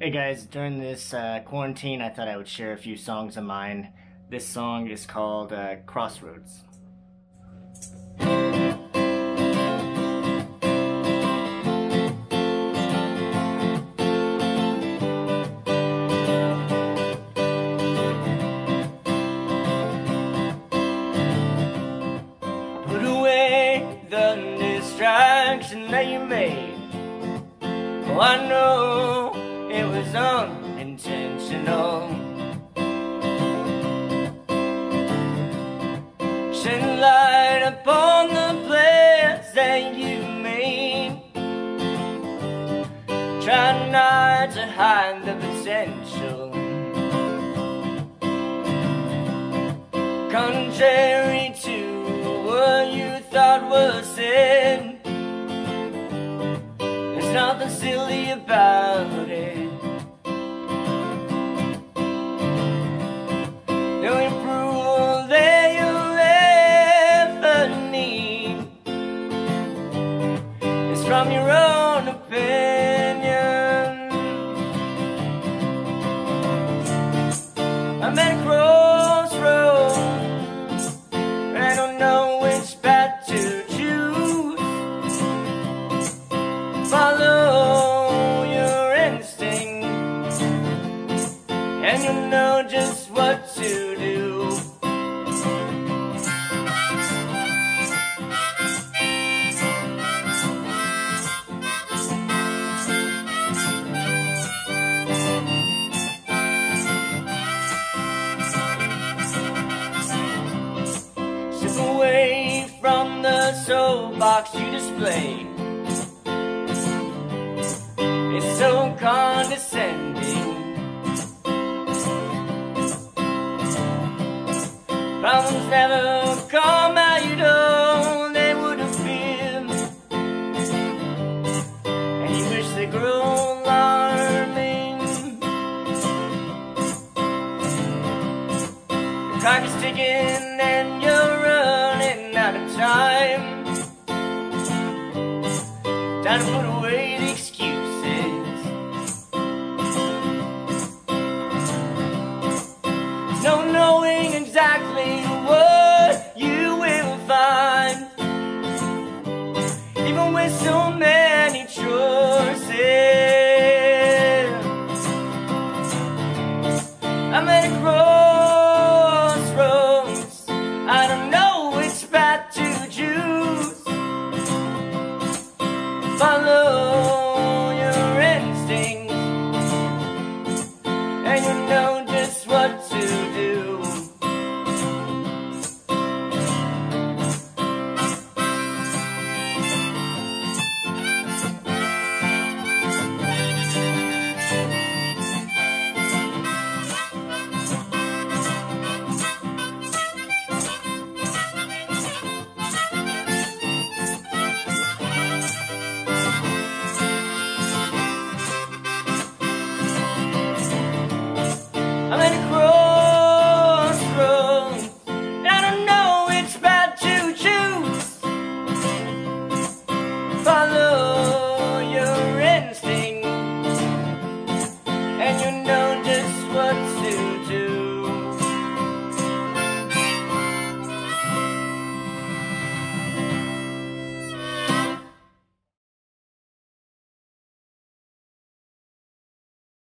Hey guys, during this quarantine, I thought I would share a few songs of mine. This song is called Crossroads. Put away the distraction that you made. Oh, I know it was unintentional. Shed light upon the plans that you made. Try not to hide the potential. Contrary to what you thought was said, there's nothing silly about it. From your own opinion, I'm at a crossroads, and I don't know which path to choose. Follow your instincts, and you'll know just what to do. Away from the soapbox you display, it's so condescending. Problems never come out, you know they would have been, and you wish they grew alarming. The clock is ticking and you're time. Time to put away the excuses. No knowing exactly what you will find, even with so many